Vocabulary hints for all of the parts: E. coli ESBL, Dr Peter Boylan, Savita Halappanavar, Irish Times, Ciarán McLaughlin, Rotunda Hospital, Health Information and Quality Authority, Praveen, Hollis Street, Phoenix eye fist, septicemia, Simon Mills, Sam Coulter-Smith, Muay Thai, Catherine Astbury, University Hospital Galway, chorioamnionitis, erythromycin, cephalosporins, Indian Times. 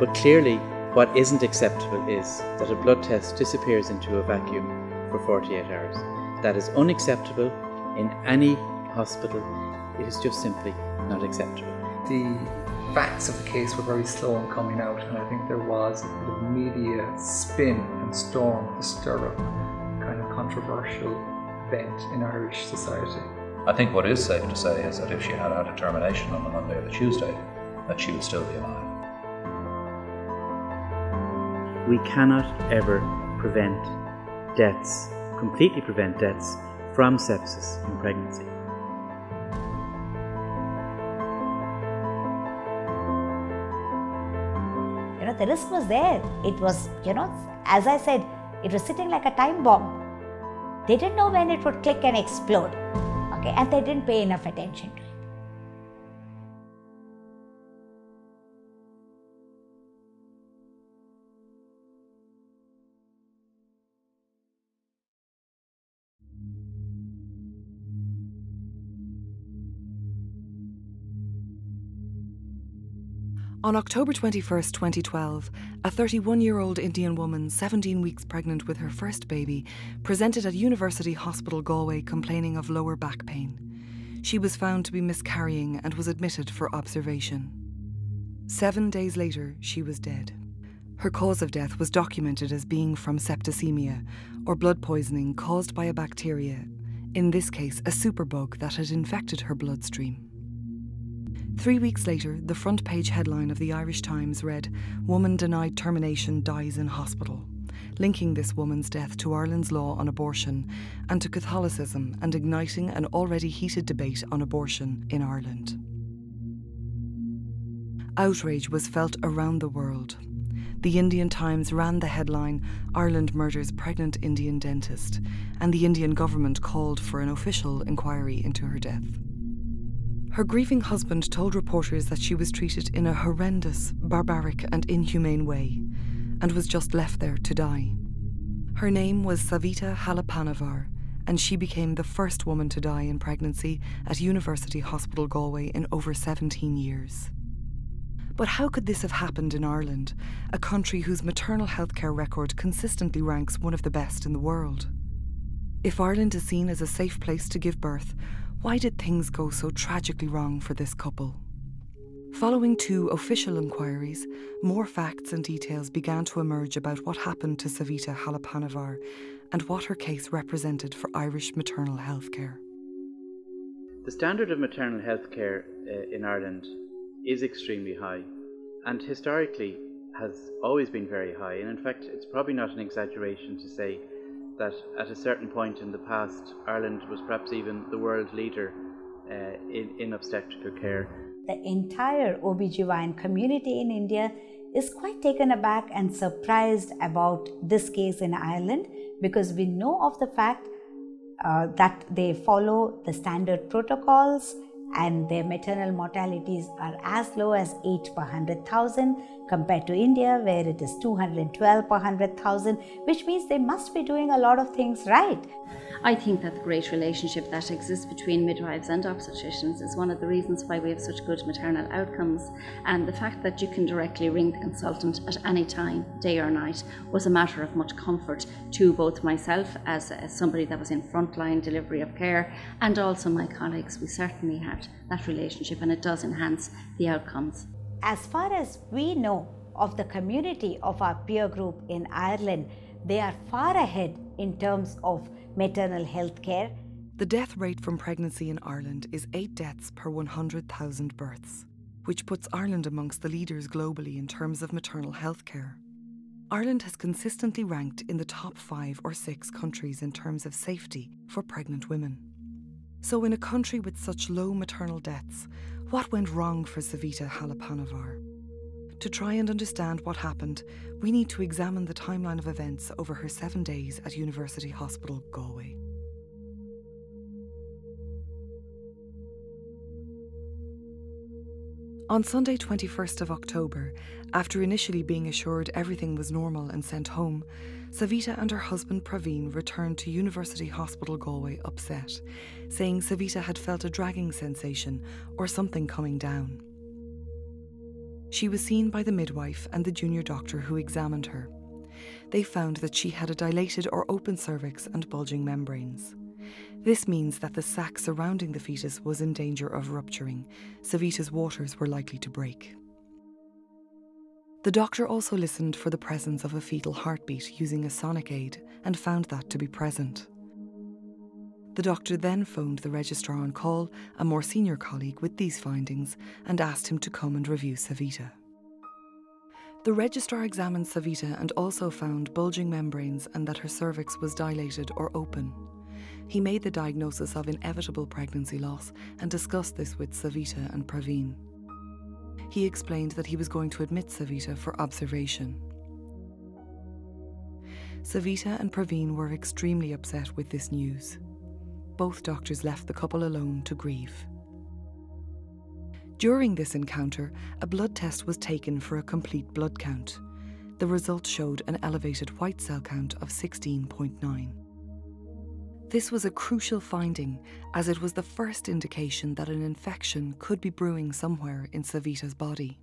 But clearly, what isn't acceptable is that a blood test disappears into a vacuum for 48 hours. That is unacceptable in any hospital. It is just simply not acceptable. The facts of the case were very slow in coming out, and I think there was the media spin and storm, the stirrup, kind of controversial bent in Irish society. I think what is safe to say is that if she had had a termination on the Monday or the Tuesday, that she would still be alive. We cannot ever prevent deaths, completely prevent deaths from sepsis in pregnancy. You know, the risk was there. It was, you know, as I said, it was sitting like a time bomb. They didn't know when it would click and explode, okay, and they didn't pay enough attention to it. On October 21st, 2012, a 31-year-old Indian woman, 17 weeks pregnant with her first baby, presented at University Hospital Galway complaining of lower back pain. She was found to be miscarrying and was admitted for observation. 7 days later, she was dead. Her cause of death was documented as being from septicemia, or blood poisoning caused by a bacteria, in this case a superbug that had infected her bloodstream. 3 weeks later, the front page headline of the Irish Times read, "Woman denied termination dies in hospital," linking this woman's death to Ireland's law on abortion and to Catholicism and igniting an already heated debate on abortion in Ireland. Outrage was felt around the world. The Indian Times ran the headline, "Ireland murders pregnant Indian dentist," and the Indian government called for an official inquiry into her death. Her grieving husband told reporters that she was treated in a horrendous, barbaric and inhumane way, and was just left there to die. Her name was Savita Halappanavar, and she became the first woman to die in pregnancy at University Hospital Galway in over 17 years. But how could this have happened in Ireland, a country whose maternal healthcare record consistently ranks one of the best in the world? If Ireland is seen as a safe place to give birth, why did things go so tragically wrong for this couple? Following two official inquiries, more facts and details began to emerge about what happened to Savita Halappanavar and what her case represented for Irish maternal health care. The standard of maternal health care in Ireland is extremely high, and historically has always been very high, and in fact it's probably not an exaggeration to say that at a certain point in the past, Ireland was perhaps even the world leader in obstetrical care. The entire OBGYN community in India is quite taken aback and surprised about this case in Ireland, because we know of the fact that they follow the standard protocols and their maternal mortalities are as low as 8 per 100,000 compared to India, where it is 212 per 100,000, which means they must be doing a lot of things right. I think that the great relationship that exists between midwives and obstetricians is one of the reasons why we have such good maternal outcomes, and the fact that you can directly ring the consultant at any time, day or night, was a matter of much comfort to both myself as somebody that was in frontline delivery of care, and also my colleagues. We certainly had that relationship, and it does enhance the outcomes. As far as we know of the community of our peer group in Ireland, they are far ahead in terms of maternal health care. The death rate from pregnancy in Ireland is 8 deaths per 100,000 births, which puts Ireland amongst the leaders globally in terms of maternal health care. Ireland has consistently ranked in the top 5 or 6 countries in terms of safety for pregnant women. So in a country with such low maternal deaths, what went wrong for Savita Halappanavar? To try and understand what happened, we need to examine the timeline of events over her 7 days at University Hospital Galway. On Sunday 21st of October, after initially being assured everything was normal and sent home, Savita and her husband Praveen returned to University Hospital Galway upset, saying Savita had felt a dragging sensation or something coming down. She was seen by the midwife and the junior doctor who examined her. They found that she had a dilated or open cervix and bulging membranes. This means that the sac surrounding the fetus was in danger of rupturing. Savita's waters were likely to break. The doctor also listened for the presence of a fetal heartbeat using a sonic aid and found that to be present. The doctor then phoned the registrar on call, a more senior colleague, with these findings and asked him to come and review Savita. The registrar examined Savita and also found bulging membranes and that her cervix was dilated or open. He made the diagnosis of inevitable pregnancy loss and discussed this with Savita and Praveen. He explained that he was going to admit Savita for observation. Savita and Praveen were extremely upset with this news. Both doctors left the couple alone to grieve. During this encounter, a blood test was taken for a complete blood count. The result showed an elevated white cell count of 16.9. This was a crucial finding, as it was the first indication that an infection could be brewing somewhere in Savita's body.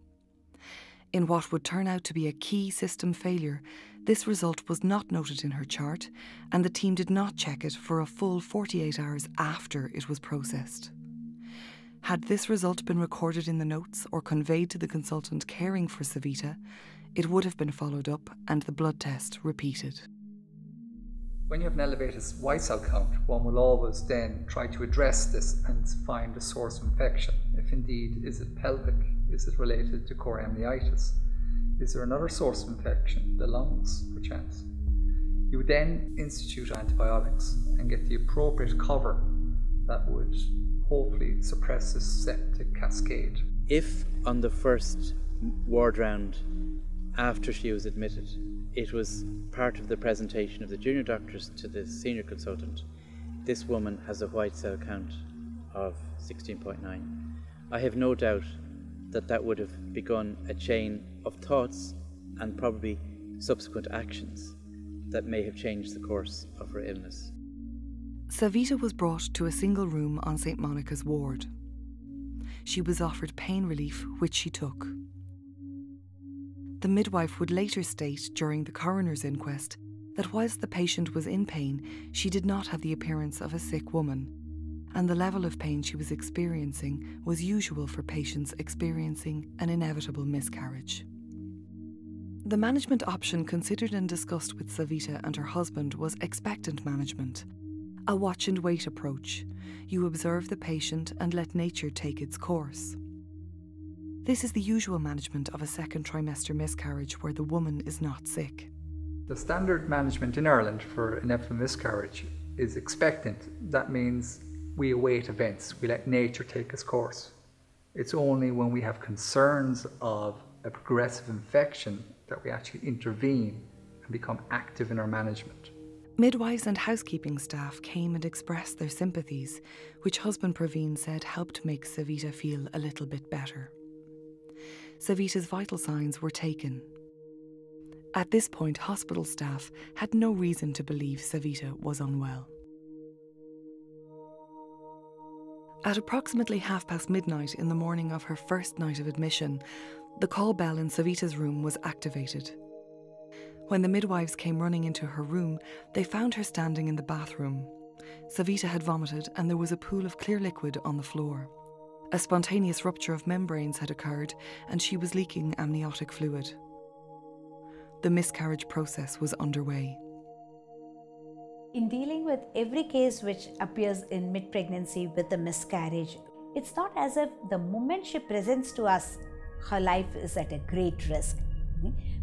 In what would turn out to be a key system failure, this result was not noted in her chart, and the team did not check it for a full 48 hours after it was processed. Had this result been recorded in the notes or conveyed to the consultant caring for Savita, it would have been followed up and the blood test repeated. When you have an elevated white cell count, one will always then try to address this and find a source of infection. If indeed, is it pelvic? Is it related to chorioamnionitis? Is there another source of infection, the lungs, perchance? You would then institute antibiotics and get the appropriate cover that would hopefully suppress this septic cascade. If on the first ward round, after she was admitted, it was part of the presentation of the junior doctors to the senior consultant, this woman has a white cell count of 16.9. I have no doubt that that would have begun a chain of thoughts and probably subsequent actions that may have changed the course of her illness. Savita was brought to a single room on St. Monica's ward. She was offered pain relief, which she took. The midwife would later state during the coroner's inquest that whilst the patient was in pain, she did not have the appearance of a sick woman, and the level of pain she was experiencing was usual for patients experiencing an inevitable miscarriage. The management option considered and discussed with Savita and her husband was expectant management, a watch and wait approach. You observe the patient and let nature take its course. This is the usual management of a second trimester miscarriage where the woman is not sick. The standard management in Ireland for inevitable miscarriage is expectant. That means we await events, we let nature take its course. It's only when we have concerns of a progressive infection that we actually intervene and become active in our management. Midwives and housekeeping staff came and expressed their sympathies, which husband Praveen said helped make Savita feel a little bit better. Savita's vital signs were taken. At this point, hospital staff had no reason to believe Savita was unwell. At approximately midnight in the morning of her first night of admission, the call bell in Savita's room was activated. When the midwives came running into her room, they found her standing in the bathroom. Savita had vomited and there was a pool of clear liquid on the floor. A spontaneous rupture of membranes had occurred and she was leaking amniotic fluid. The miscarriage process was underway. In dealing with every case which appears in mid-pregnancy with a miscarriage, it's not as if the moment she presents to us, her life is at a great risk.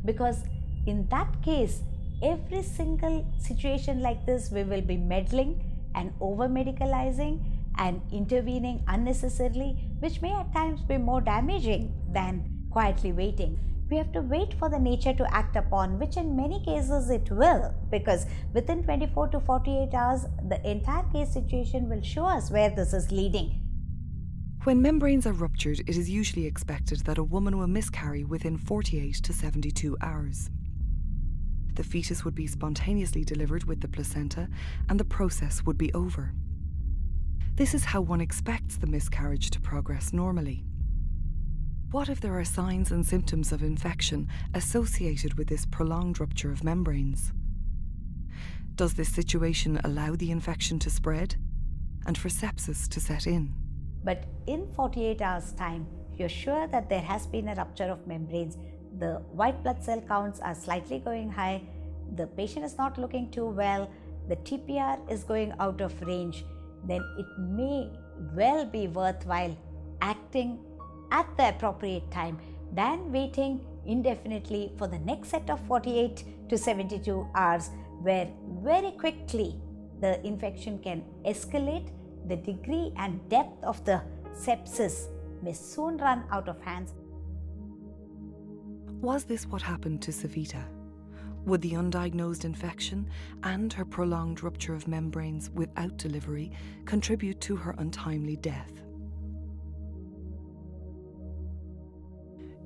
Because in that case, every single situation like this, we will be meddling and over-medicalizing and intervening unnecessarily, which may at times be more damaging than quietly waiting. We have to wait for the nature to act upon, which in many cases it will, because within 24 to 48 hours, the entire case situation will show us where this is leading. When membranes are ruptured, it is usually expected that a woman will miscarry within 48 to 72 hours. The fetus would be spontaneously delivered with the placenta, and the process would be over. This is how one expects the miscarriage to progress normally. What if there are signs and symptoms of infection associated with this prolonged rupture of membranes? Does this situation allow the infection to spread and for sepsis to set in? But in 48 hours' time, you're sure that there has been a rupture of membranes. The white blood cell counts are slightly going high, the patient is not looking too well, the TPR is going out of range, then it may well be worthwhile acting at the appropriate time than waiting indefinitely for the next set of 48 to 72 hours where very quickly the infection can escalate, the degree and depth of the sepsis may soon run out of hands. Was this what happened to Savita? Would the undiagnosed infection and her prolonged rupture of membranes without delivery contribute to her untimely death?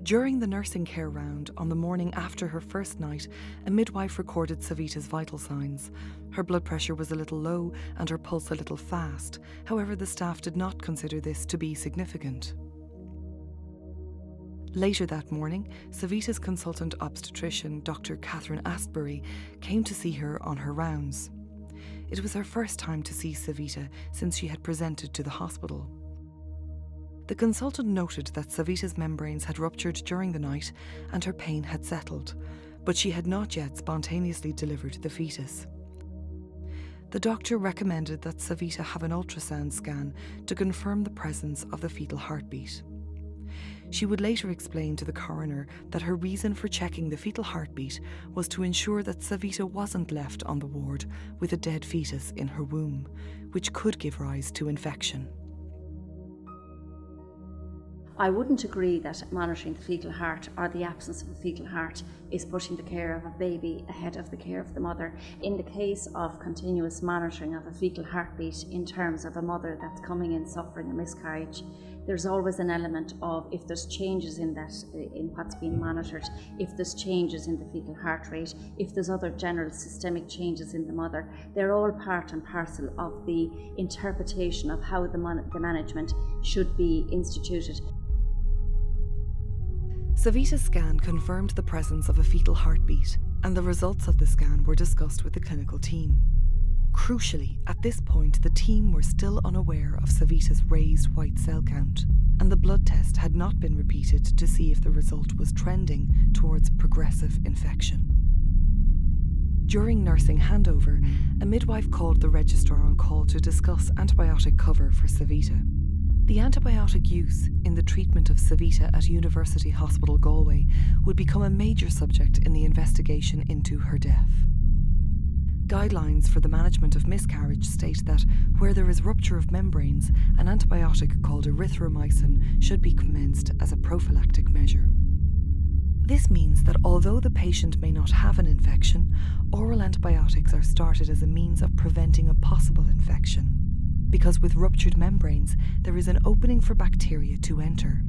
During the nursing care round on the morning after her first night, a midwife recorded Savita's vital signs. Her blood pressure was a little low and her pulse a little fast. However, the staff did not consider this to be significant. Later that morning, Savita's consultant obstetrician, Dr. Catherine Astbury, came to see her on her rounds. It was her first time to see Savita since she had presented to the hospital. The consultant noted that Savita's membranes had ruptured during the night and her pain had settled, but she had not yet spontaneously delivered the fetus. The doctor recommended that Savita have an ultrasound scan to confirm the presence of the fetal heartbeat. She would later explain to the coroner that her reason for checking the fetal heartbeat was to ensure that Savita wasn't left on the ward with a dead fetus in her womb, which could give rise to infection. I wouldn't agree that monitoring the fetal heart or the absence of the fetal heart is pushing the care of a baby ahead of the care of the mother. In the case of continuous monitoring of a fetal heartbeat in terms of a mother that's coming in suffering a miscarriage, there's always an element of if there's changes in that, in what's being monitored, if there's changes in the fetal heart rate, if there's other general systemic changes in the mother, they're all part and parcel of the interpretation of how the management should be instituted. Savita's scan confirmed the presence of a fetal heartbeat, and the results of the scan were discussed with the clinical team. Crucially, at this point, the team were still unaware of Savita's raised white cell count, and the blood test had not been repeated to see if the result was trending towards progressive infection. During nursing handover, a midwife called the registrar on call to discuss antibiotic cover for Savita. The antibiotic use in the treatment of Savita at University Hospital Galway would become a major subject in the investigation into her death. Guidelines for the management of miscarriage state that where there is rupture of membranes, an antibiotic called erythromycin should be commenced as a prophylactic measure. This means that although the patient may not have an infection, oral antibiotics are started as a means of preventing a possible infection, because with ruptured membranes, there is an opening for bacteria to enter.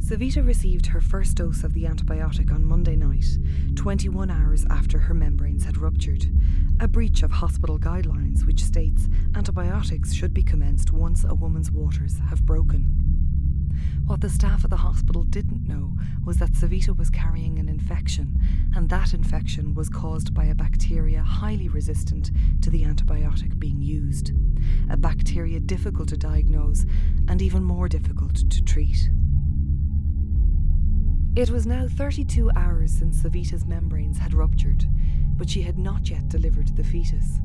Savita received her first dose of the antibiotic on Monday night, 21 hours after her membranes had ruptured, a breach of hospital guidelines which states antibiotics should be commenced once a woman's waters have broken. What the staff at the hospital didn't know was that Savita was carrying an infection, and that infection was caused by a bacteria highly resistant to the antibiotic being used, a bacteria difficult to diagnose and even more difficult to treat. It was now 32 hours since Savita's membranes had ruptured, but she had not yet delivered the fetus.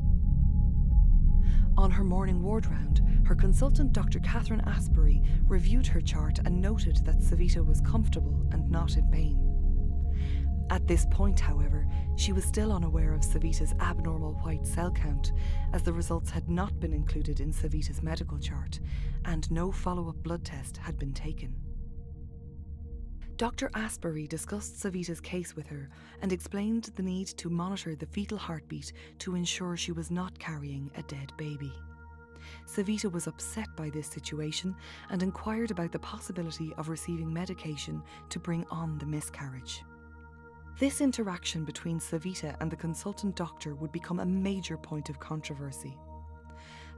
On her morning ward round, her consultant Dr. Catherine Astbury reviewed her chart and noted that Savita was comfortable and not in pain. At this point, however, she was still unaware of Savita's abnormal white cell count, as the results had not been included in Savita's medical chart and no follow-up blood test had been taken. Dr. Astbury discussed Savita's case with her and explained the need to monitor the fetal heartbeat to ensure she was not carrying a dead baby. Savita was upset by this situation and inquired about the possibility of receiving medication to bring on the miscarriage. This interaction between Savita and the consultant doctor would become a major point of controversy.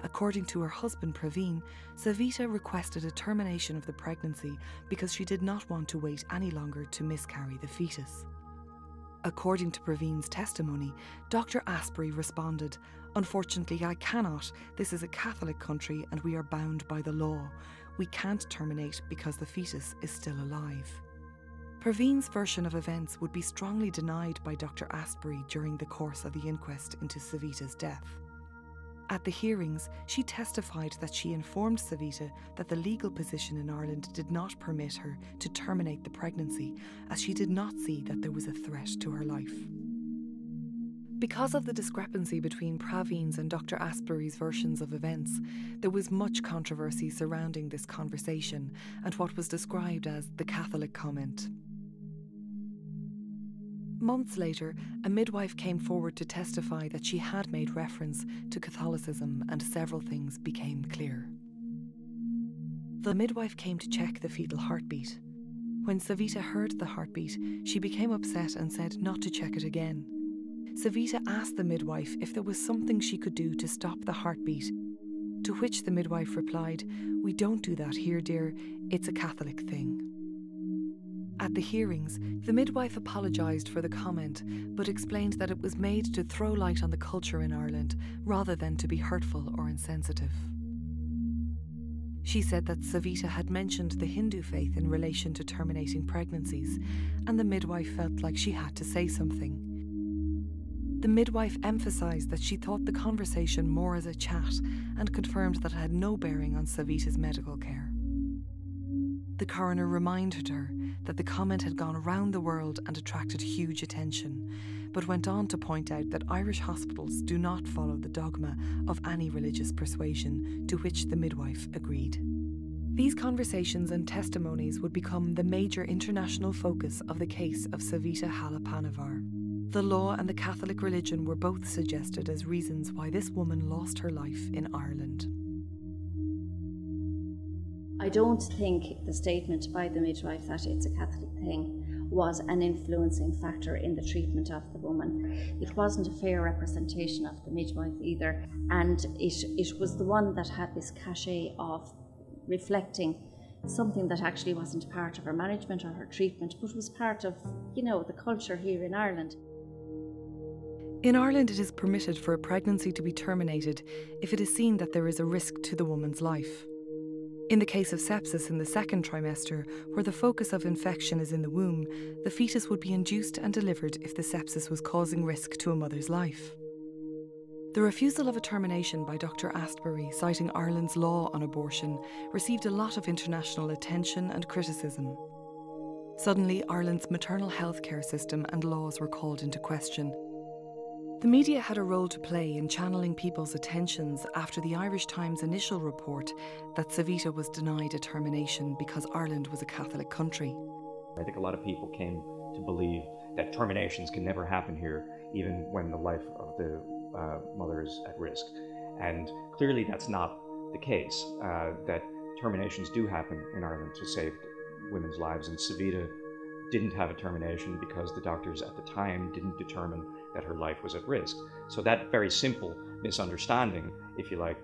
According to her husband Praveen, Savita requested a termination of the pregnancy because she did not want to wait any longer to miscarry the fetus. According to Praveen's testimony, Dr. Astbury responded, "Unfortunately, I cannot. This is a Catholic country and we are bound by the law. We can't terminate because the fetus is still alive." Praveen's version of events would be strongly denied by Dr. Astbury during the course of the inquest into Savita's death. At the hearings, she testified that she informed Savita that the legal position in Ireland did not permit her to terminate the pregnancy, as she did not see that there was a threat to her life. Because of the discrepancy between Praveen's and Dr. Astbury's versions of events, there was much controversy surrounding this conversation and what was described as the Catholic comment. Months later, a midwife came forward to testify that she had made reference to Catholicism, and several things became clear. The midwife came to check the fetal heartbeat. When Savita heard the heartbeat, she became upset and said not to check it again. Savita asked the midwife if there was something she could do to stop the heartbeat, to which the midwife replied, "We don't do that here, dear. It's a Catholic thing." At the hearings, the midwife apologised for the comment, but explained that it was made to throw light on the culture in Ireland, rather than to be hurtful or insensitive. She said that Savita had mentioned the Hindu faith in relation to terminating pregnancies, and the midwife felt like she had to say something. The midwife emphasised that she thought the conversation more as a chat, and confirmed that it had no bearing on Savita's medical care. The coroner reminded her that the comment had gone around the world and attracted huge attention, but went on to point out that Irish hospitals do not follow the dogma of any religious persuasion, to which the midwife agreed. These conversations and testimonies would become the major international focus of the case of Savita Halappanavar. The law and the Catholic religion were both suggested as reasons why this woman lost her life in Ireland. I don't think the statement by the midwife that it's a Catholic thing was an influencing factor in the treatment of the woman. It wasn't a fair representation of the midwife either, and it was the one that had this cachet of reflecting something that actually wasn't part of her management or her treatment, but was part of, you know, the culture here in Ireland. In Ireland, it is permitted for a pregnancy to be terminated if it is seen that there is a risk to the woman's life. In the case of sepsis in the second trimester, where the focus of infection is in the womb, the fetus would be induced and delivered if the sepsis was causing risk to a mother's life. The refusal of a termination by Dr. Astbury, citing Ireland's law on abortion, received a lot of international attention and criticism. Suddenly, Ireland's maternal health care system and laws were called into question. The media had a role to play in channelling people's attentions after the Irish Times' initial report that Savita was denied a termination because Ireland was a Catholic country. I think a lot of people came to believe that terminations can never happen here, even when the life of the mother is at risk. And clearly that's not the case, that terminations do happen in Ireland to save women's lives, and Savita didn't have a termination because the doctors at the time didn't determine that her life was at risk. So that very simple misunderstanding, if you like,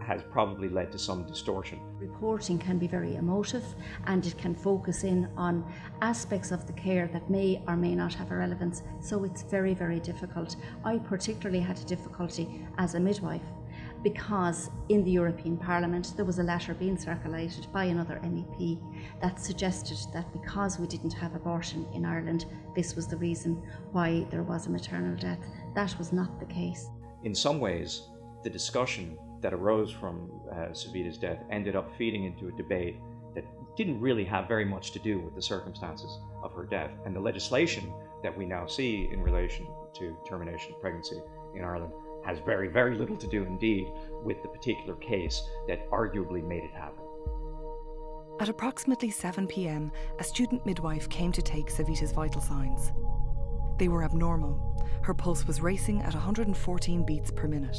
has probably led to some distortion. Reporting can be very emotive, and it can focus in on aspects of the care that may or may not have a relevance. So it's very, very difficult. I particularly had a difficulty as a midwife, because in the European Parliament there was a letter being circulated by another MEP that suggested that because we didn't have abortion in Ireland, this was the reason why there was a maternal death. That was not the case. In some ways, the discussion that arose from Savita's death ended up feeding into a debate that didn't really have very much to do with the circumstances of her death, and the legislation that we now see in relation to termination of pregnancy in Ireland has very, very little to do indeed with the particular case that arguably made it happen. At approximately 7 p.m, a student midwife came to take Savita's vital signs. They were abnormal. Her pulse was racing at 114 beats per minute.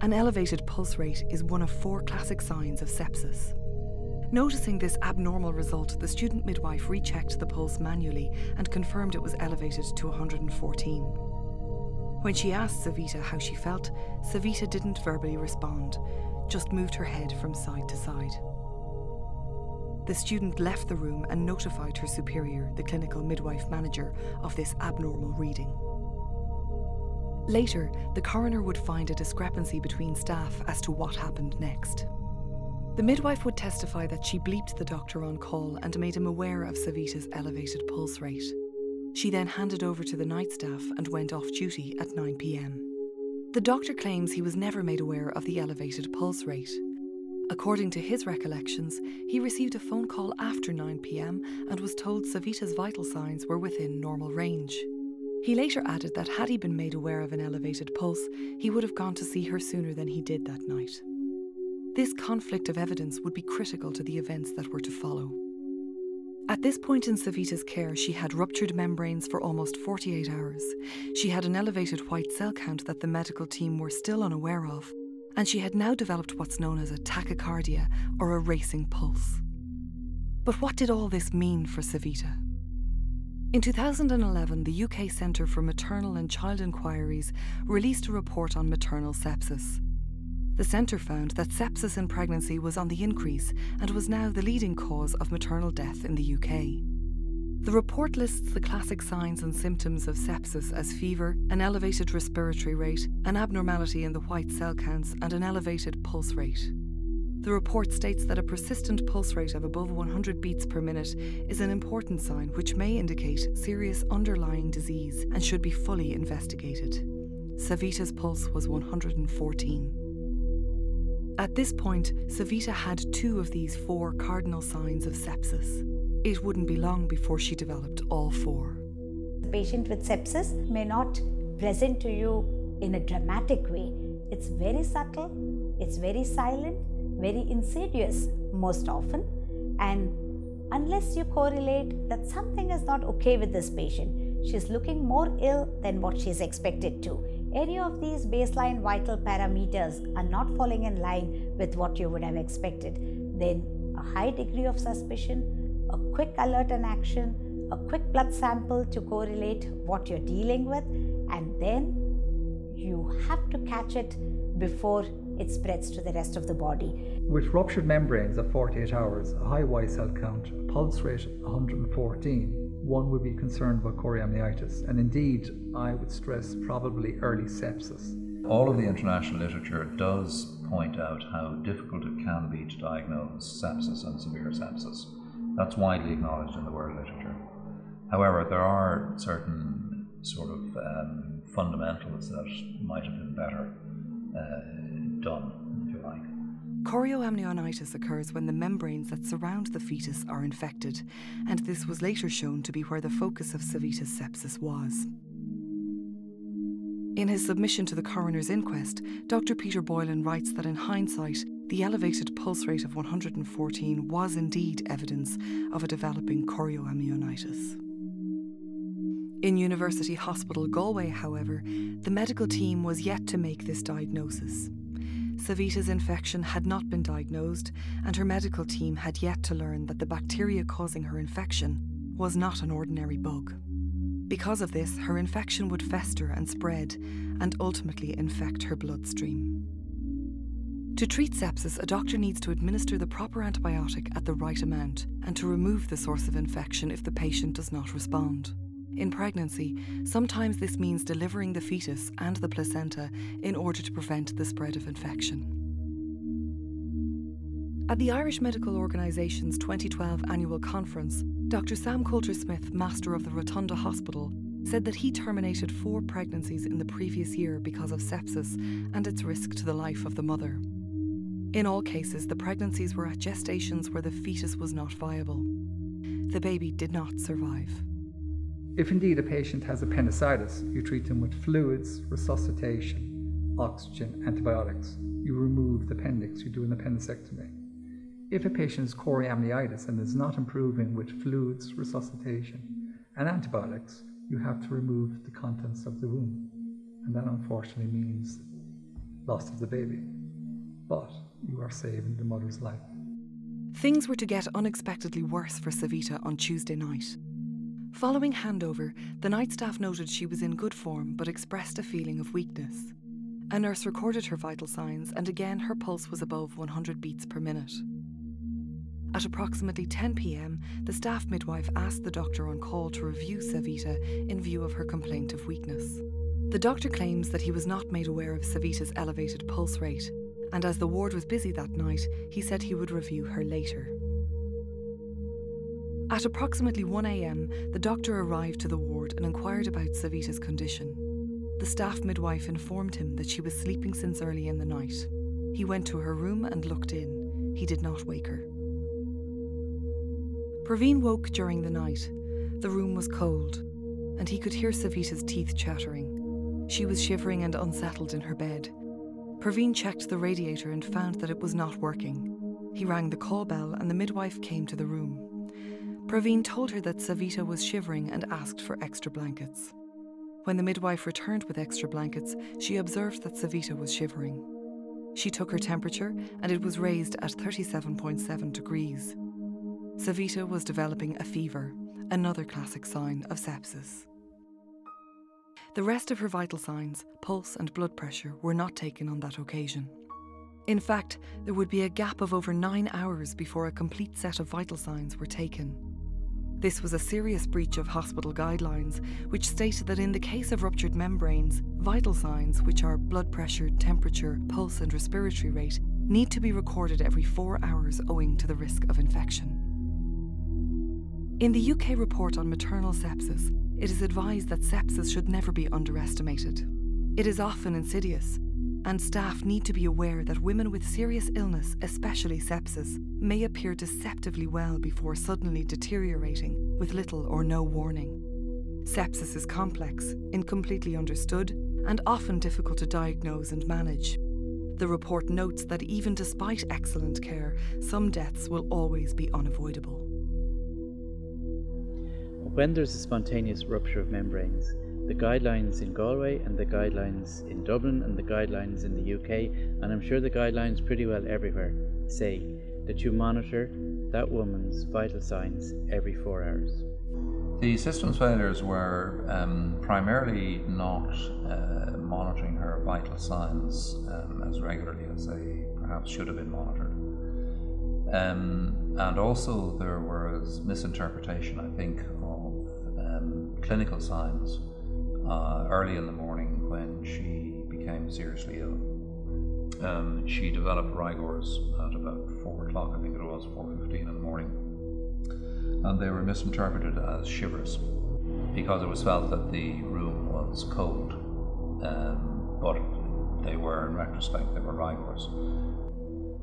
An elevated pulse rate is one of 4 classic signs of sepsis. Noticing this abnormal result, the student midwife rechecked the pulse manually and confirmed it was elevated to 114. When she asked Savita how she felt, Savita didn't verbally respond, just moved her head from side to side. The student left the room and notified her superior, the clinical midwife manager, of this abnormal reading. Later, the coroner would find a discrepancy between staff as to what happened next. The midwife would testify that she bleeped the doctor on call and made him aware of Savita's elevated pulse rate. She then handed over to the night staff and went off duty at 9 p.m. The doctor claims he was never made aware of the elevated pulse rate. According to his recollections, he received a phone call after 9 p.m. and was told Savita's vital signs were within normal range. He later added that had he been made aware of an elevated pulse, he would have gone to see her sooner than he did that night. This conflict of evidence would be critical to the events that were to follow. At this point in Savita's care, she had ruptured membranes for almost 48 hours. She had an elevated white cell count that the medical team were still unaware of, and she had now developed what's known as a tachycardia, or a racing pulse. But what did all this mean for Savita? In 2011, the UK Centre for Maternal and Child Inquiries released a report on maternal sepsis. The centre found that sepsis in pregnancy was on the increase and was now the leading cause of maternal death in the UK. The report lists the classic signs and symptoms of sepsis as fever, an elevated respiratory rate, an abnormality in the white cell counts, and an elevated pulse rate. The report states that a persistent pulse rate of above 100 beats per minute is an important sign which may indicate serious underlying disease and should be fully investigated. Savita's pulse was 114. At this point, Savita had two of these four cardinal signs of sepsis. It wouldn't be long before she developed all four. A patient with sepsis may not present to you in a dramatic way. It's very subtle, it's very silent, very insidious most often, and unless you correlate that something is not okay with this patient, she's looking more ill than what she's expected to. Any of these baseline vital parameters are not falling in line with what you would have expected, then a high degree of suspicion, a quick alert and action, a quick blood sample to correlate what you're dealing with, and then you have to catch it before it spreads to the rest of the body. With ruptured membranes at 48 hours, a high white cell count, a pulse rate 114, one would be concerned about chorioamnionitis, and indeed, I would stress probably early sepsis. All of the international literature does point out how difficult it can be to diagnose sepsis and severe sepsis. That's widely acknowledged in the world literature. However, there are certain sort of fundamentals that might have been better done, if you like. Chorioamnionitis occurs when the membranes that surround the fetus are infected, and this was later shown to be where the focus of Savita's sepsis was. In his submission to the coroner's inquest, Dr. Peter Boylan writes that in hindsight, the elevated pulse rate of 114 was indeed evidence of a developing chorioamnionitis. In University Hospital Galway, however, the medical team was yet to make this diagnosis. Savita's infection had not been diagnosed, and her medical team had yet to learn that the bacteria causing her infection was not an ordinary bug. Because of this, her infection would fester and spread, and ultimately infect her bloodstream. To treat sepsis, a doctor needs to administer the proper antibiotic at the right amount, and to remove the source of infection if the patient does not respond. In pregnancy, sometimes this means delivering the fetus and the placenta in order to prevent the spread of infection. At the Irish Medical Organisation's 2012 annual conference, Dr. Sam Coulter-Smith, master of the Rotunda Hospital, said that he terminated 4 pregnancies in the previous year because of sepsis and its risk to the life of the mother. In all cases, the pregnancies were at gestations where the fetus was not viable. The baby did not survive. If indeed a patient has appendicitis, you treat them with fluids, resuscitation, oxygen, antibiotics. You remove the appendix, you do an appendicectomy. If a patient has chorioamnionitis and is not improving with fluids, resuscitation, and antibiotics, you have to remove the contents of the womb. And that unfortunately means loss of the baby. But you are saving the mother's life. Things were to get unexpectedly worse for Savita on Tuesday night. Following handover, the night staff noted she was in good form but expressed a feeling of weakness. A nurse recorded her vital signs and again her pulse was above 100 beats per minute. At approximately 10 p.m, the staff midwife asked the doctor on call to review Savita in view of her complaint of weakness. The doctor claims that he was not made aware of Savita's elevated pulse rate, and as the ward was busy that night, he said he would review her later. At approximately 1 a.m, the doctor arrived to the ward and inquired about Savita's condition. The staff midwife informed him that she was sleeping since early in the night. He went to her room and looked in. He did not wake her. Praveen woke during the night. The room was cold, and he could hear Savita's teeth chattering. She was shivering and unsettled in her bed. Praveen checked the radiator and found that it was not working. He rang the call bell and the midwife came to the room. Praveen told her that Savita was shivering and asked for extra blankets. When the midwife returned with extra blankets, she observed that Savita was shivering. She took her temperature and it was raised at 37.7 degrees. Savita was developing a fever, another classic sign of sepsis. The rest of her vital signs, pulse and blood pressure, were not taken on that occasion. In fact, there would be a gap of over 9 hours before a complete set of vital signs were taken. This was a serious breach of hospital guidelines, which stated that in the case of ruptured membranes, vital signs, which are blood pressure, temperature, pulse and respiratory rate, need to be recorded every 4 hours owing to the risk of infection. In the UK report on maternal sepsis, it is advised that sepsis should never be underestimated. It is often insidious, and staff need to be aware that women with serious illness, especially sepsis, may appear deceptively well before suddenly deteriorating with little or no warning. Sepsis is complex, incompletely understood, and often difficult to diagnose and manage. The report notes that even despite excellent care, some deaths will always be unavoidable. When there's a spontaneous rupture of membranes, the guidelines in Galway and the guidelines in Dublin and the guidelines in the UK, and I'm sure the guidelines pretty well everywhere, say that you monitor that woman's vital signs every 4 hours. The systems failures were primarily not monitoring her vital signs as regularly as they perhaps should have been monitored. And also there was misinterpretation, I think, of clinical signs early in the morning when she became seriously ill. She developed rigors at about 4 o'clock, I think it was, 4:15 in the morning. And they were misinterpreted as shivers because it was felt that the room was cold, but they were, in retrospect, they were rigors.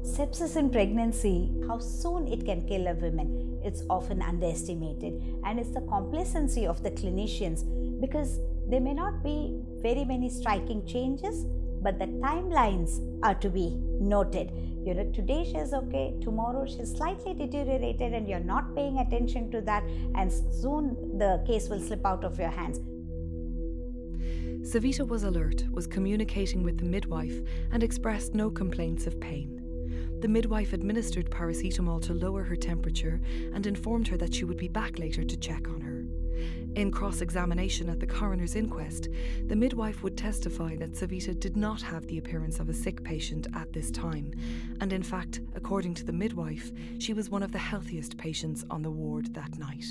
Sepsis in pregnancy, how soon it can kill a woman, it's often underestimated, and it's the complacency of the clinicians because there may not be very many striking changes, but the timelines are to be noted. You know, today she's okay, tomorrow she's slightly deteriorated and you're not paying attention to that, and soon the case will slip out of your hands. Savita was alert, was communicating with the midwife and expressed no complaints of pain. The midwife administered paracetamol to lower her temperature and informed her that she would be back later to check on her. In cross-examination at the coroner's inquest, the midwife would testify that Savita did not have the appearance of a sick patient at this time, and in fact, according to the midwife, she was one of the healthiest patients on the ward that night.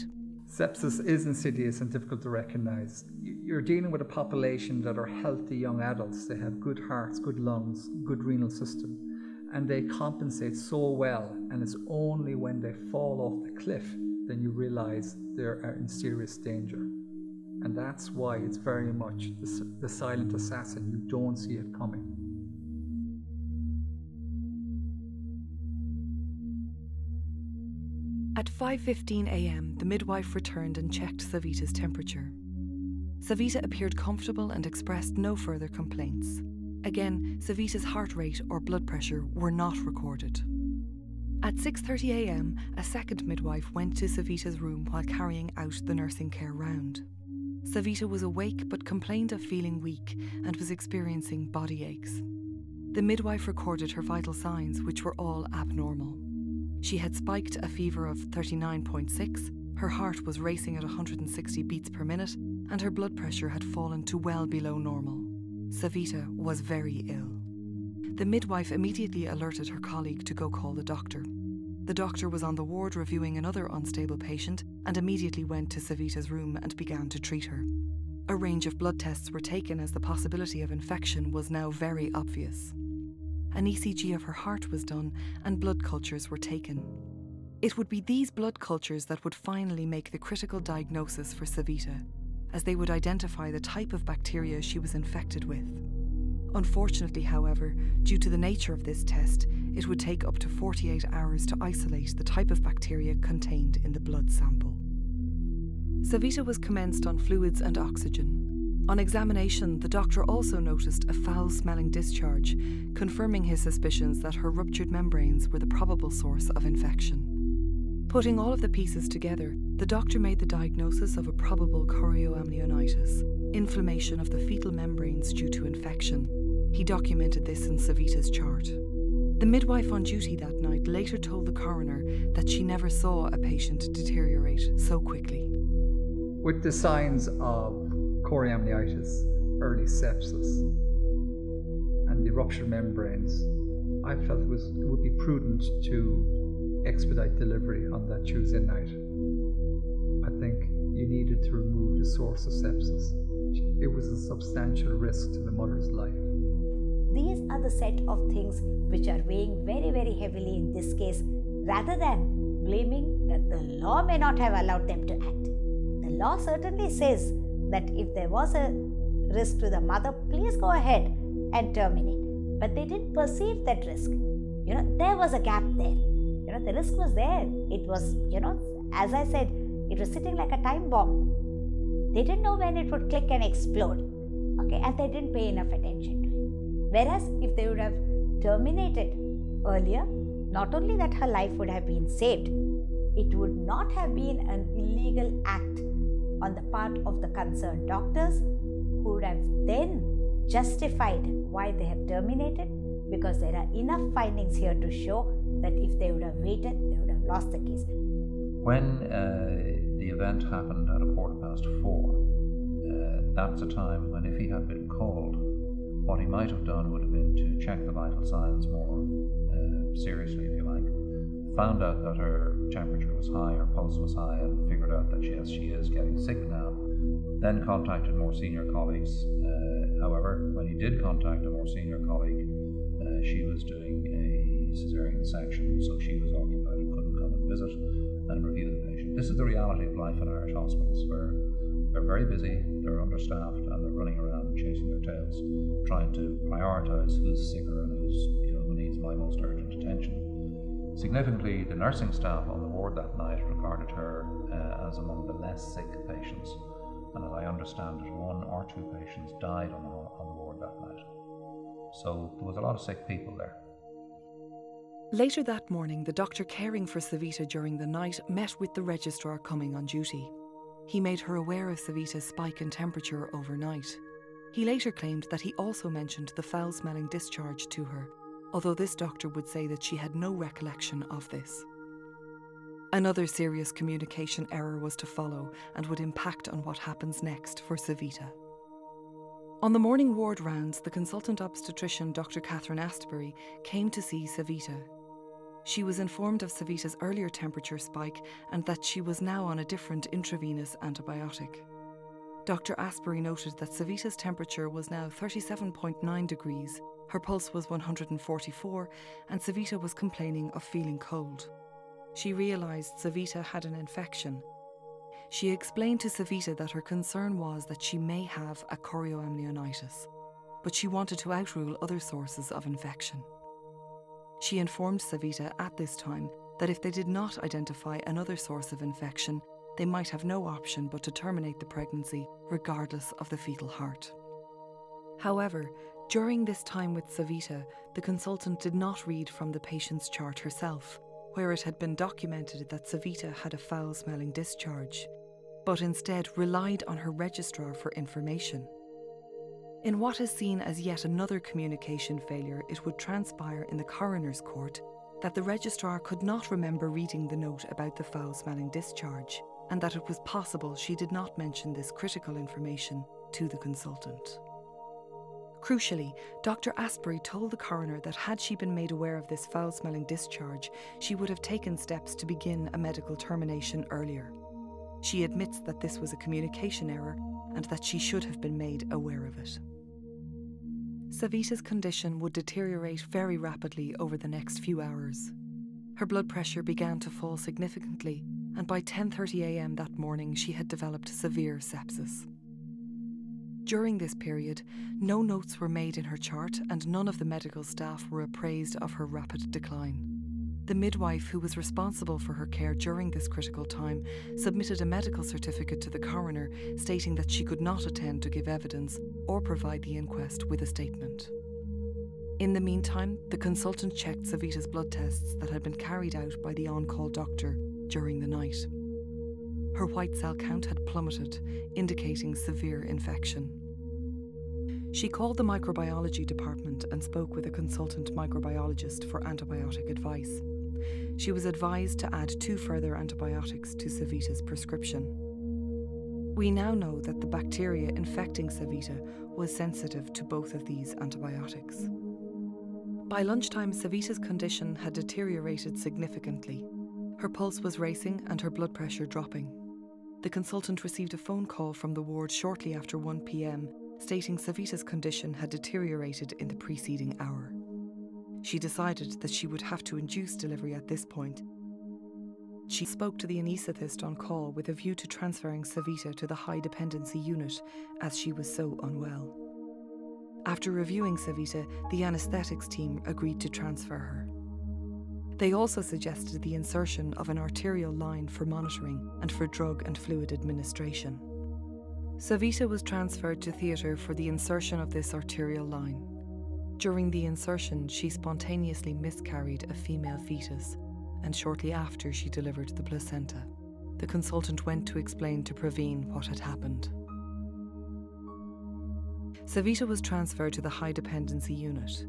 Sepsis is insidious and difficult to recognise. You're dealing with a population that are healthy young adults. They have good hearts, good lungs, good renal system, and they compensate so well, and it's only when they fall off the cliff then you realise they are in serious danger. And that's why it's very much the silent assassin. You don't see it coming. At 5:15 a.m, the midwife returned and checked Savita's temperature. Savita appeared comfortable and expressed no further complaints. Again, Savita's heart rate or blood pressure were not recorded. At 6:30 a.m, a second midwife went to Savita's room while carrying out the nursing care round. Savita was awake but complained of feeling weak and was experiencing body aches. The midwife recorded her vital signs, which were all abnormal. She had spiked a fever of 39.6, her heart was racing at 160 beats per minute and her blood pressure had fallen to well below normal. Savita was very ill. The midwife immediately alerted her colleague to go call the doctor. The doctor was on the ward reviewing another unstable patient and immediately went to Savita's room and began to treat her. A range of blood tests were taken as the possibility of infection was now very obvious. An ECG of her heart was done and blood cultures were taken. It would be these blood cultures that would finally make the critical diagnosis for Savita, as they would identify the type of bacteria she was infected with. Unfortunately, however, due to the nature of this test, it would take up to 48 hours to isolate the type of bacteria contained in the blood sample. Savita was commenced on fluids and oxygen. On examination, the doctor also noticed a foul-smelling discharge, confirming his suspicions that her ruptured membranes were the probable source of infection. Putting all of the pieces together, the doctor made the diagnosis of a probable chorioamnionitis, inflammation of the fetal membranes due to infection. He documented this in Savita's chart. The midwife on duty that night later told the coroner that she never saw a patient deteriorate so quickly. With the signs of chorioamnionitis, early sepsis, and the ruptured membranes, I felt it would be prudent to expedite delivery on that Tuesday night. I think you needed to remove the source of sepsis. It was a substantial risk to the mother's life. These are the set of things which are weighing very, very heavily in this case, rather than blaming that the law may not have allowed them to act. The law certainly says that if there was a risk to the mother, please go ahead and terminate. But they didn't perceive that risk. You know, there was a gap there. You know, the risk was there. It was, you know, as I said, it was sitting like a time bomb. They didn't know when it would click and explode. Okay, and they didn't pay enough attention to it. Whereas if they would have terminated earlier, not only that her life would have been saved, it would not have been an illegal act on the part of the concerned doctors, who would have then justified why they have terminated, because there are enough findings here to show that if they would have waited, they would have lost the case. When the event happened at a 4:15, that's a time when, if he had been called, what he might have done would have been to check the vital signs more seriously, if you like. Found out that her temperature was high, her pulse was high, and figured out that yes, she is getting sick now. Then contacted more senior colleagues. However, when he did contact a more senior colleague, she was doing a cesarean section, so she was occupied and couldn't come and visit and review the patient. This is the reality of life in Irish hospitals, where they're very busy, they're understaffed, and they're running around chasing their tails, trying to prioritise who's sicker and who's, you know, who needs my most urgent attention. Significantly, the nursing staff on the ward that night regarded her as among the less sick patients, and as I understand it, 1 or 2 patients died on the ward that night. So there was a lot of sick people there. Later that morning, the doctor caring for Savita during the night met with the registrar coming on duty. He made her aware of Savita's spike in temperature overnight. He later claimed that he also mentioned the foul-smelling discharge to her, although this doctor would say that she had no recollection of this. Another serious communication error was to follow and would impact on what happens next for Savita. On the morning ward rounds, the consultant obstetrician Dr. Catherine Astbury came to see Savita. She was informed of Savita's earlier temperature spike and that she was now on a different intravenous antibiotic. Dr. Astbury noted that Savita's temperature was now 37.9 degrees, her pulse was 144, and Savita was complaining of feeling cold. She realised Savita had an infection. She explained to Savita that her concern was that she may have a chorioamnionitis, but she wanted to outrule other sources of infection. She informed Savita at this time that if they did not identify another source of infection, they might have no option but to terminate the pregnancy, regardless of the fetal heart. However, during this time with Savita, the consultant did not read from the patient's chart herself, where it had been documented that Savita had a foul-smelling discharge, but instead relied on her registrar for information. In what is seen as yet another communication failure, it would transpire in the coroner's court that the registrar could not remember reading the note about the foul-smelling discharge and that it was possible she did not mention this critical information to the consultant. Crucially, Dr. Astbury told the coroner that had she been made aware of this foul-smelling discharge, she would have taken steps to begin a medical termination earlier. She admits that this was a communication error and that she should have been made aware of it. Savita's condition would deteriorate very rapidly over the next few hours. Her blood pressure began to fall significantly, and by 10:30 a.m. that morning she had developed severe sepsis. During this period, no notes were made in her chart and none of the medical staff were appraised of her rapid decline. The midwife who was responsible for her care during this critical time submitted a medical certificate to the coroner stating that she could not attend to give evidence or provide the inquest with a statement. In the meantime, the consultant checked Savita's blood tests that had been carried out by the on-call doctor during the night. Her white cell count had plummeted, indicating severe infection. She called the microbiology department and spoke with a consultant microbiologist for antibiotic advice. She was advised to add 2 further antibiotics to Savita's prescription. We now know that the bacteria infecting Savita was sensitive to both of these antibiotics. By lunchtime, Savita's condition had deteriorated significantly. Her pulse was racing and her blood pressure dropping. The consultant received a phone call from the ward shortly after 1 p.m. stating Savita's condition had deteriorated in the preceding hour. She decided that she would have to induce delivery at this point. She spoke to the anaesthetist on call with a view to transferring Savita to the high dependency unit as she was so unwell. After reviewing Savita, the anaesthetics team agreed to transfer her. They also suggested the insertion of an arterial line for monitoring and for drug and fluid administration. Savita was transferred to theatre for the insertion of this arterial line. During the insertion, she spontaneously miscarried a female fetus, and shortly after she delivered the placenta. The consultant went to explain to Praveen what had happened. Savita was transferred to the high dependency unit.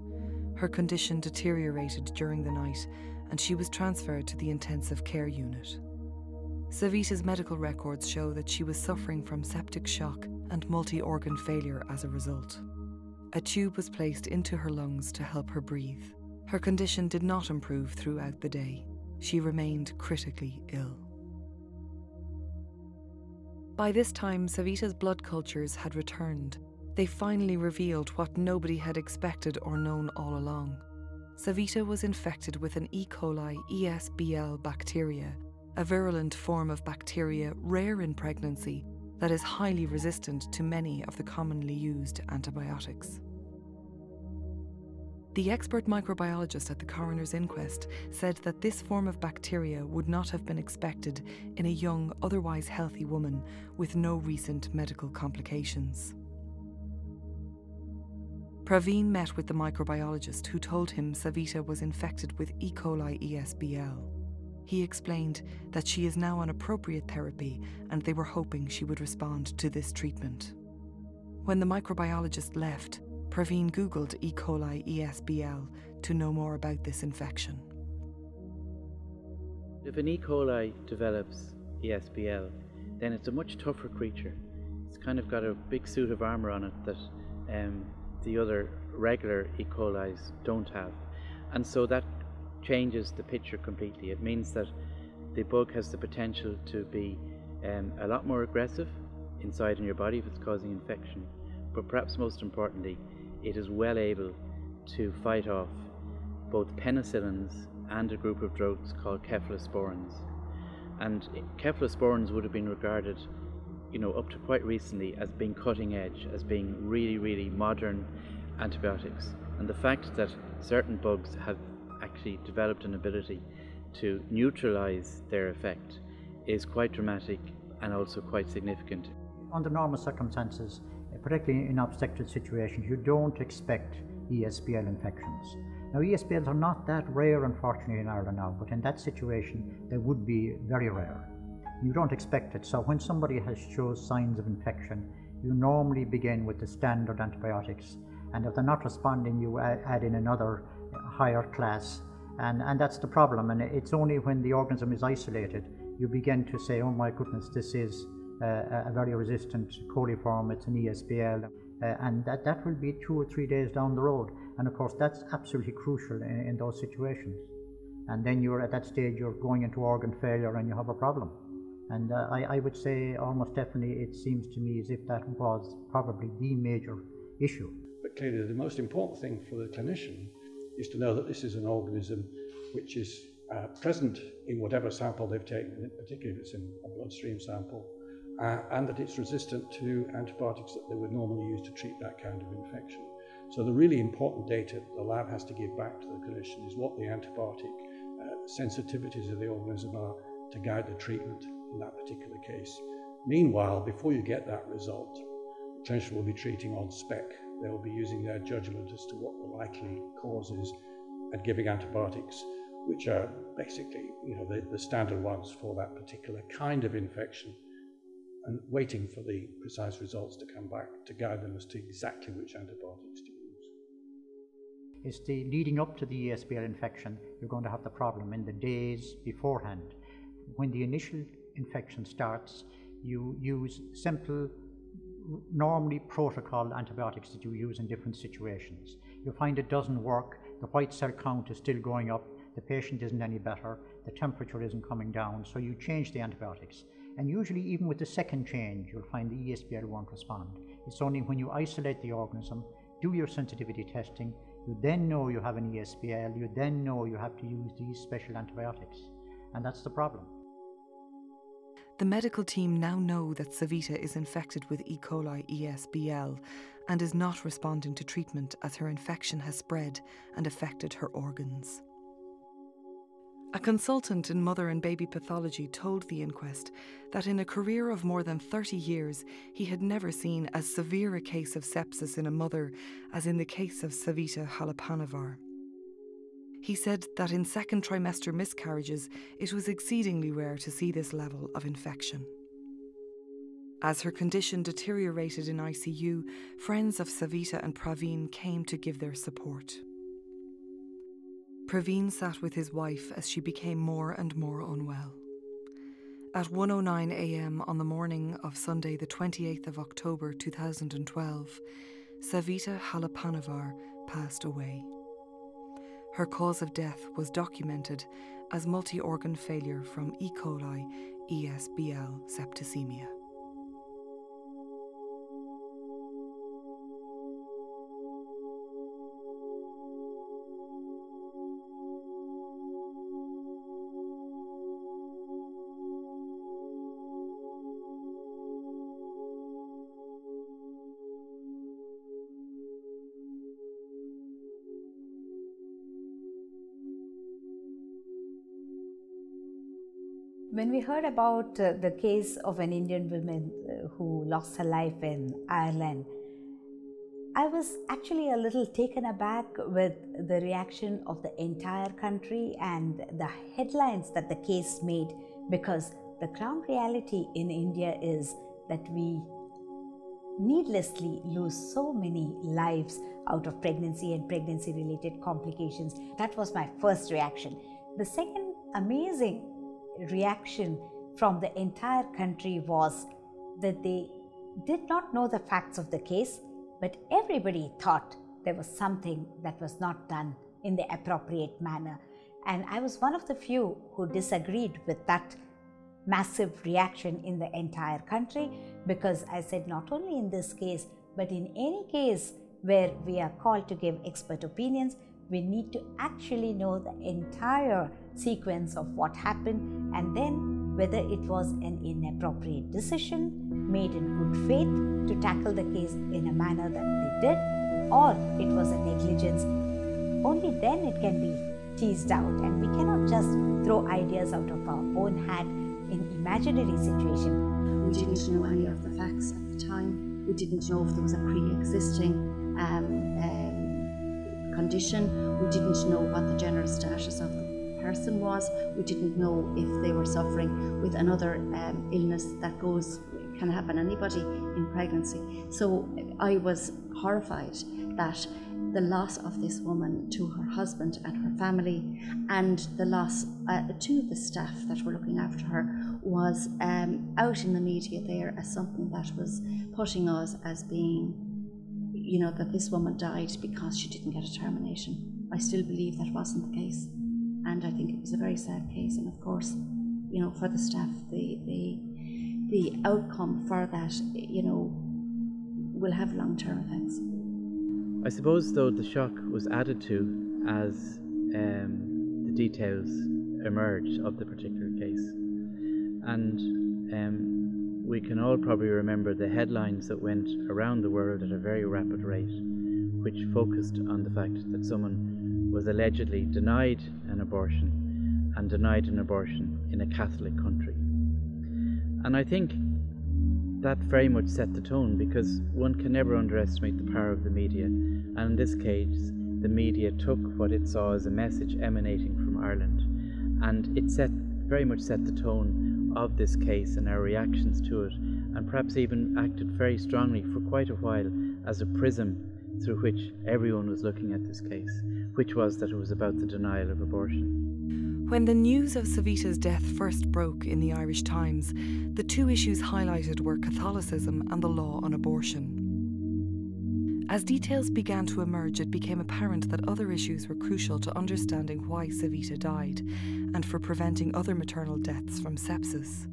Her condition deteriorated during the night, and she was transferred to the intensive care unit. Savita's medical records show that she was suffering from septic shock and multi-organ failure as a result. A tube was placed into her lungs to help her breathe. Her condition did not improve throughout the day. She remained critically ill. By this time, Savita's blood cultures had returned. They finally revealed what nobody had expected or known all along. Savita was infected with an E. coli ESBL bacteria, a virulent form of bacteria rare in pregnancy that is highly resistant to many of the commonly used antibiotics. The expert microbiologist at the coroner's inquest said that this form of bacteria would not have been expected in a young, otherwise healthy woman with no recent medical complications. Praveen met with the microbiologist who told him Savita was infected with E. coli ESBL. He explained that she is now on appropriate therapy and they were hoping she would respond to this treatment. When the microbiologist left, Praveen googled E. coli ESBL to know more about this infection. If an E. coli develops ESBL, then it's a much tougher creature. It's kind of got a big suit of armour on it that the other regular E. colis don't have. And so that changes the picture completely. It means that the bug has the potential to be a lot more aggressive inside in your body if it's causing infection, but perhaps most importantly, it is well able to fight off both penicillins and a group of drugs called cephalosporins. And cephalosporins would have been regarded, you know, up to quite recently as being cutting edge, as being really, really modern antibiotics. And the fact that certain bugs have actually developed an ability to neutralize their effect is quite dramatic and also quite significant. Under normal circumstances, particularly in obstetric situations, you don't expect ESBL infections. Now, ESBLs are not that rare, unfortunately, in Ireland now, but in that situation, they would be very rare. You don't expect it, so when somebody has shown signs of infection, you normally begin with the standard antibiotics, and if they're not responding, you add in another higher class, and that's the problem. And it's only when the organism is isolated you begin to say, oh my goodness, this is a very resistant coliform, it's an ESBL. And that will be 2 or 3 days down the road. And of course, that's absolutely crucial in those situations. And then you're at that stage, you're going into organ failure and you have a problem. And I would say almost definitely it seems to me as if that was probably the major issue. But clearly the most important thing for the clinician is to know that this is an organism which is present in whatever sample they've taken, particularly if it's in a bloodstream sample, and that it's resistant to antibiotics that they would normally use to treat that kind of infection. So the really important data that the lab has to give back to the clinician is what the antibiotic sensitivities of the organism are to guide the treatment in that particular case. Meanwhile, before you get that result, the clinician will be treating on spec. They will be using their judgment as to what the likely cause is and giving antibiotics, which are basically, you know, the standard ones for that particular kind of infection, and waiting for the precise results to come back to guide them as to exactly which antibiotics to use. It's the leading up to the ESBL infection, you're going to have the problem in the days beforehand. When the initial infection starts, you use simple, normally protocol antibiotics that you use in different situations. You find it doesn't work, the white cell count is still going up, the patient isn't any better, the temperature isn't coming down, so you change the antibiotics. And usually even with the second change, you'll find the ESBL won't respond. It's only when you isolate the organism, do your sensitivity testing, you then know you have an ESBL, you then know you have to use these special antibiotics. And that's the problem. The medical team now know that Savita is infected with E. coli ESBL and is not responding to treatment as her infection has spread and affected her organs. A consultant in mother and baby pathology told the inquest that in a career of more than 30 years, he had never seen as severe a case of sepsis in a mother as in the case of Savita Halappanavar. He said that in second trimester miscarriages, it was exceedingly rare to see this level of infection. As her condition deteriorated in ICU, friends of Savita and Praveen came to give their support. Praveen sat with his wife as she became more and more unwell. At 1:09 a.m. on the morning of Sunday, the 28th of October 2012, Savita Halappanavar passed away. Her cause of death was documented as multi-organ failure from E. coli ESBL septicemia. When we heard about the case of an Indian woman who lost her life in Ireland, I was actually a little taken aback with the reaction of the entire country and the headlines that the case made, because the ground reality in India is that we needlessly lose so many lives out of pregnancy and pregnancy-related complications. That was my first reaction. The second amazing reaction from the entire country was that they did not know the facts of the case, but everybody thought there was something that was not done in the appropriate manner. And I was one of the few who disagreed with that massive reaction in the entire country, because I said not only in this case, but in any case where we are called to give expert opinions, we need to actually know the entire sequence of what happened, and then whether it was an inappropriate decision made in good faith to tackle the case in a manner that they did, or it was a negligence. Only then it can be teased out, and we cannot just throw ideas out of our own hat in imaginary situations. We didn't know any of the facts at the time. We didn't know if there was a pre-existing condition. We didn't know what the general status of the person was. We didn't know if they were suffering with another illness that can happen to anybody in pregnancy. So I was horrified that the loss of this woman to her husband and her family, and the loss to the staff that were looking after her, was out in the media there as something that was putting us as being, you know, that this woman died because she didn't get a termination. I still believe that wasn't the case, and I think it was a very sad case. And of course, you know, for the staff, the outcome for that, you know, will have long-term effects. I suppose, though, the shock was added to as the details emerged of the particular case. And we can all probably remember the headlines that went around the world at a very rapid rate, which focused on the fact that someone was allegedly denied an abortion, and denied an abortion in a Catholic country. And I think that very much set the tone, because one can never underestimate the power of the media. And in this case, the media took what it saw as a message emanating from Ireland, and it very much set the tone of this case and our reactions to it, and perhaps even acted very strongly for quite a while as a prism through which everyone was looking at this case, which was that it was about the denial of abortion. When the news of Savita's death first broke in the Irish Times, the two issues highlighted were Catholicism and the law on abortion. As details began to emerge, it became apparent that other issues were crucial to understanding why Savita died and for preventing other maternal deaths from sepsis.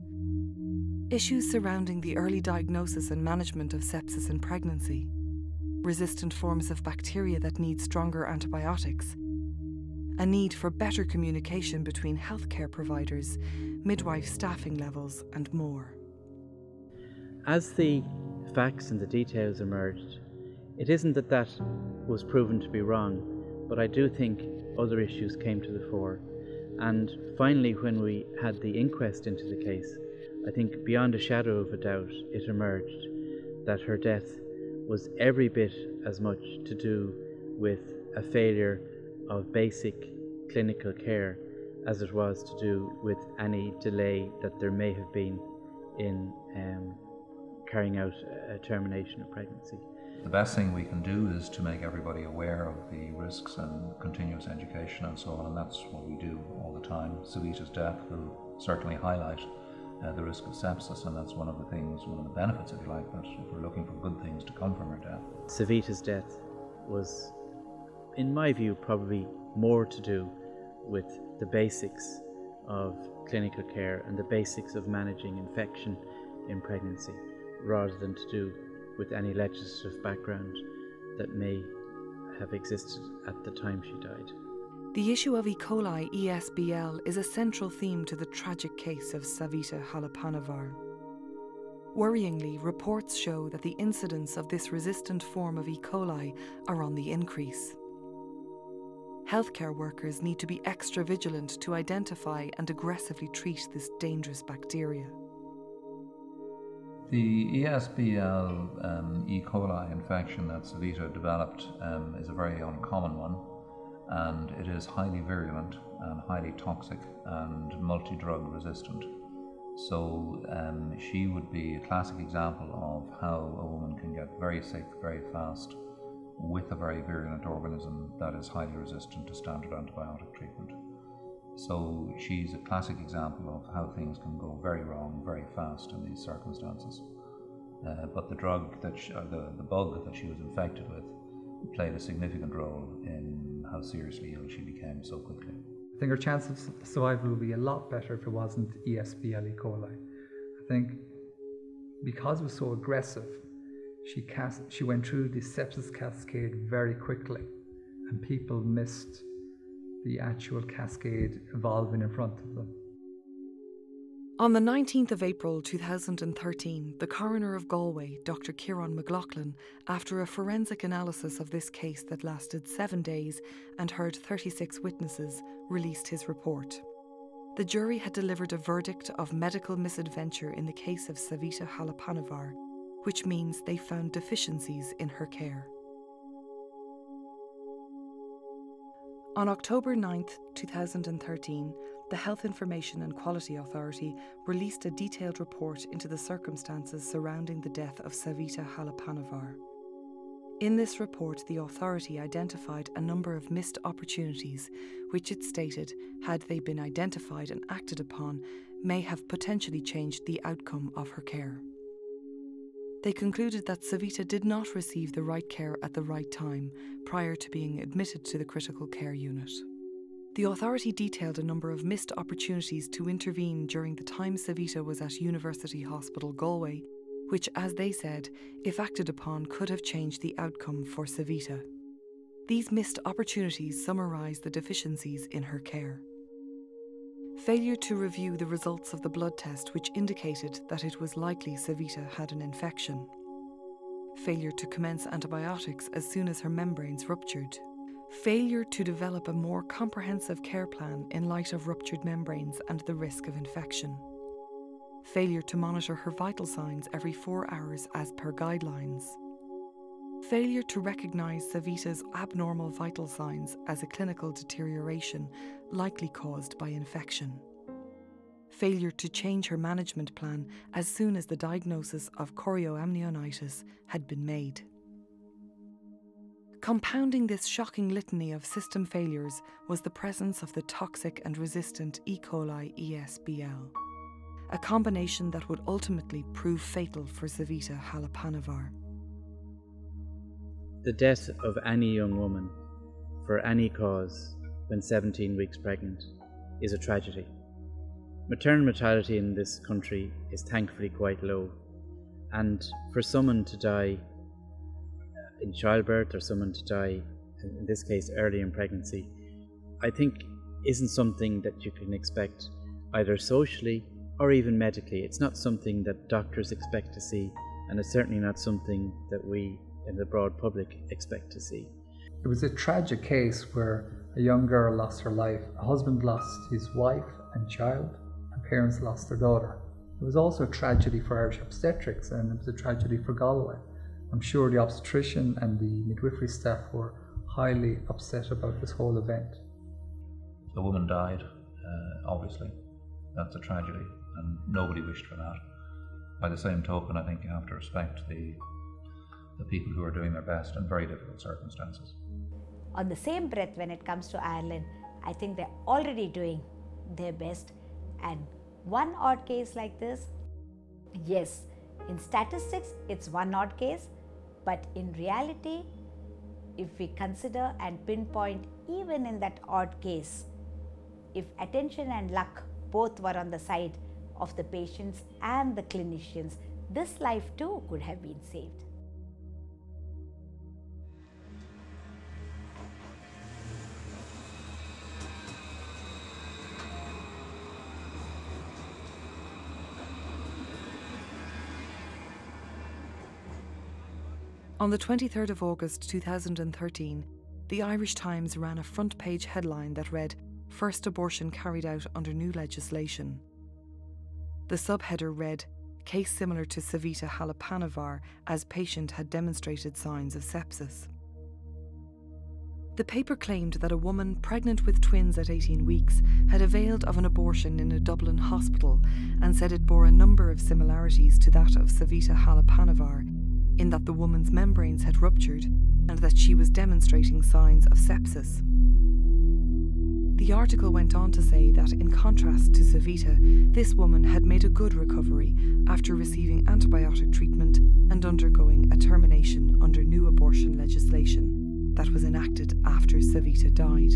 Issues surrounding the early diagnosis and management of sepsis in pregnancy, resistant forms of bacteria that need stronger antibiotics, a need for better communication between healthcare providers, midwife staffing levels, and more. As the facts and the details emerged, it isn't that that was proven to be wrong, but I do think other issues came to the fore. And finally, when we had the inquest into the case, I think beyond a shadow of a doubt, it emerged that her death was every bit as much to do with a failure of basic clinical care as it was to do with any delay that there may have been in carrying out a termination of pregnancy. The best thing we can do is to make everybody aware of the risks and continuous education and so on, and that's what we do all the time. Savita's death will certainly highlight the risk of sepsis, and that's one of the things, one of the benefits, if you like, that if we're looking for good things to come from her death. Savita's death was, in my view, probably more to do with the basics of clinical care and the basics of managing infection in pregnancy, rather than to do with any legislative background that may have existed at the time she died. The issue of E. coli ESBL is a central theme to the tragic case of Savita Halappanavar. Worryingly, reports show that the incidence of this resistant form of E. coli are on the increase. Healthcare workers need to be extra vigilant to identify and aggressively treat this dangerous bacteria. The ESBL E. coli infection that Savita developed is a very uncommon one, and it is highly virulent and highly toxic and multi-drug resistant. So she would be a classic example of how a woman can get very sick very fast with a very virulent organism that is highly resistant to standard antibiotic treatment. So she's a classic example of how things can go very wrong very fast in these circumstances. But the drug, the bug that she was infected with, played a significant role in how seriously ill she became so quickly. I think her chance of survival would be a lot better if it wasn't ESBL E. coli. I think because it was so aggressive, she went through the sepsis cascade very quickly, and people missed the actual cascade evolving in front of them. On the 19th of April 2013, the coroner of Galway, Dr Ciarán McLaughlin, after a forensic analysis of this case that lasted 7 days and heard 36 witnesses, released his report. The jury had delivered a verdict of medical misadventure in the case of Savita Halappanavar, which means they found deficiencies in her care. On October 9, 2013, the Health Information and Quality Authority released a detailed report into the circumstances surrounding the death of Savita Halappanavar. In this report, the authority identified a number of missed opportunities, which it stated, had they been identified and acted upon, may have potentially changed the outcome of her care. They concluded that Savita did not receive the right care at the right time prior to being admitted to the critical care unit. The authority detailed a number of missed opportunities to intervene during the time Savita was at University Hospital Galway, which, as they said, if acted upon, could have changed the outcome for Savita. These missed opportunities summarise the deficiencies in her care. Failure to review the results of the blood test, which indicated that it was likely Savita had an infection. Failure to commence antibiotics as soon as her membranes ruptured. Failure to develop a more comprehensive care plan in light of ruptured membranes and the risk of infection. Failure to monitor her vital signs every 4 hours as per guidelines. Failure to recognise Savita's abnormal vital signs as a clinical deterioration likely caused by infection. Failure to change her management plan as soon as the diagnosis of chorioamnionitis had been made. Compounding this shocking litany of system failures was the presence of the toxic and resistant E. coli ESBL, a combination that would ultimately prove fatal for Savita Halappanavar. The death of any young woman for any cause when 17 weeks pregnant is a tragedy. Maternal mortality in this country is thankfully quite low, and for someone to die in childbirth or someone to die, in this case early in pregnancy, I think isn't something that you can expect either socially or even medically. It's not something that doctors expect to see, and it's certainly not something that we in the broad public expect to see. It was a tragic case where a young girl lost her life, a husband lost his wife and child, and parents lost their daughter. It was also a tragedy for Irish obstetrics, and it was a tragedy for Galway. I'm sure the obstetrician and the midwifery staff were highly upset about this whole event. The woman died, obviously. That's a tragedy, and nobody wished for that. By the same token, I think you have to respect the people who are doing their best in very difficult circumstances. On the same breath, when it comes to Ireland, I think they're already doing their best, and one odd case like this, yes, in statistics it's one odd case, but in reality, if we consider and pinpoint even in that odd case, if attention and luck both were on the side of the patients and the clinicians, this life too could have been saved. On the 23rd of August 2013, the Irish Times ran a front-page headline that read, "First abortion carried out under new legislation." The subheader read, "Case similar to Savita Halappanavar as patient had demonstrated signs of sepsis." The paper claimed that a woman pregnant with twins at 18 weeks had availed of an abortion in a Dublin hospital, and said it bore a number of similarities to that of Savita Halappanavar, in that the woman's membranes had ruptured and that she was demonstrating signs of sepsis. The article went on to say that, in contrast to Savita, this woman had made a good recovery after receiving antibiotic treatment and undergoing a termination under new abortion legislation that was enacted after Savita died.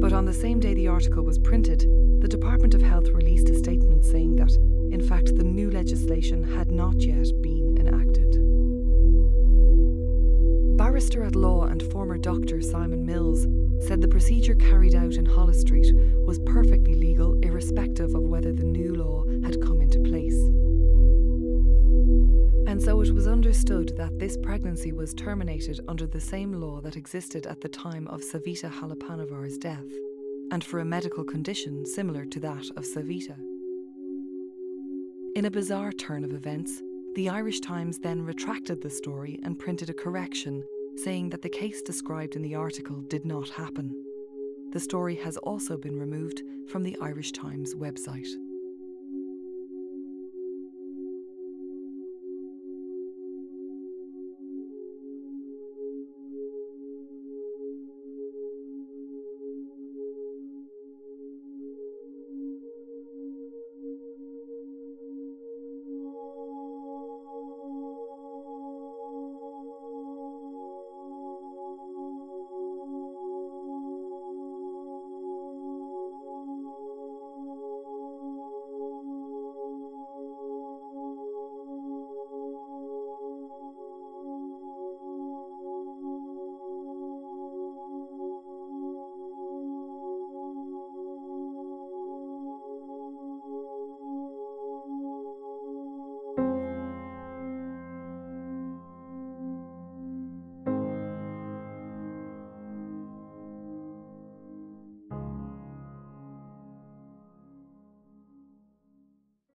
But on the same day the article was printed, the Department of Health released a statement saying that, in fact, the new legislation had not yet been enacted. Barrister at law and former doctor Simon Mills said the procedure carried out in Hollis Street was perfectly legal, irrespective of whether the new law had come into place. And so it was understood that this pregnancy was terminated under the same law that existed at the time of Savita Halappanavar's death, and for a medical condition similar to that of Savita. In a bizarre turn of events, the Irish Times then retracted the story and printed a correction, saying that the case described in the article did not happen. The story has also been removed from the Irish Times website.